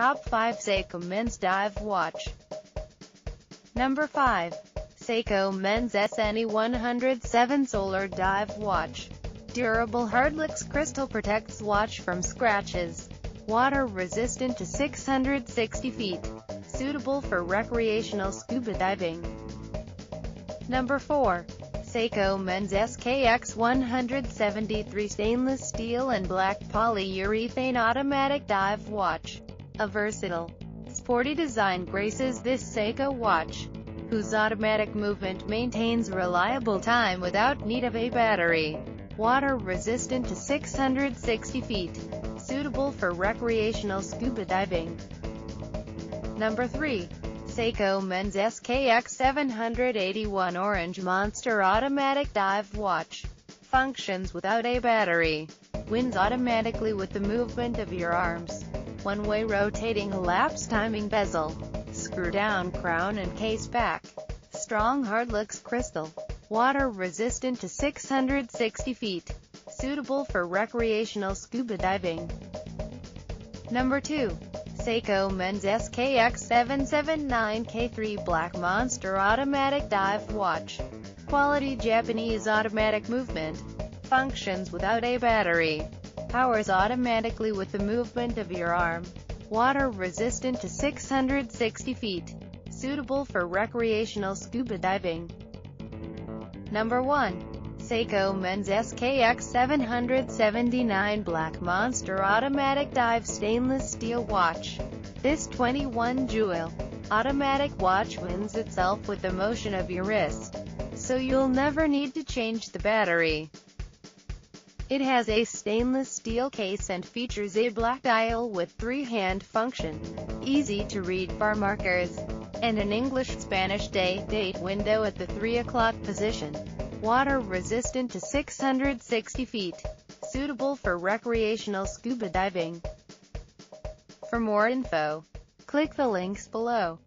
Top 5 Seiko Men's Dive Watch. Number 5. Seiko Men's SNE107 Solar Dive Watch. Durable Hardlex crystal protects watch from scratches. Water resistant to 660 feet. Suitable for recreational scuba diving. Number 4. Seiko Men's SKX173 Stainless Steel and Black Polyurethane Automatic Dive Watch. A versatile, sporty design graces this Seiko watch, whose automatic movement maintains reliable time without need of a battery. Water resistant to 660 feet. Suitable for recreational scuba diving. Number 3. Seiko Men's SKX781 Orange Monster Automatic Dive Watch. Functions without a battery. Wins automatically with the movement of your arms. One-way rotating elapsed timing bezel. Screw-down crown and case back. Strong Hardlex crystal. Water resistant to 660 feet. Suitable for recreational scuba diving. Number 2. Seiko Men's SKX779K3 Black Monster Automatic Dive Watch. Quality Japanese automatic movement. Functions without a battery. Powers automatically with the movement of your arm. Water resistant to 660 feet. Suitable for recreational scuba diving. Number 1. Seiko Men's SKX779 Black Monster Automatic Dive Stainless Steel Watch. This 21-jewel automatic watch wins itself with the motion of your wrist, so you'll never need to change the battery. It has a stainless steel case and features a black dial with 3-hand function, easy-to-read bar markers, and an English-Spanish day-date window at the 3 o'clock position. Water resistant to 660 feet. Suitable for recreational scuba diving. For more info, click the links below.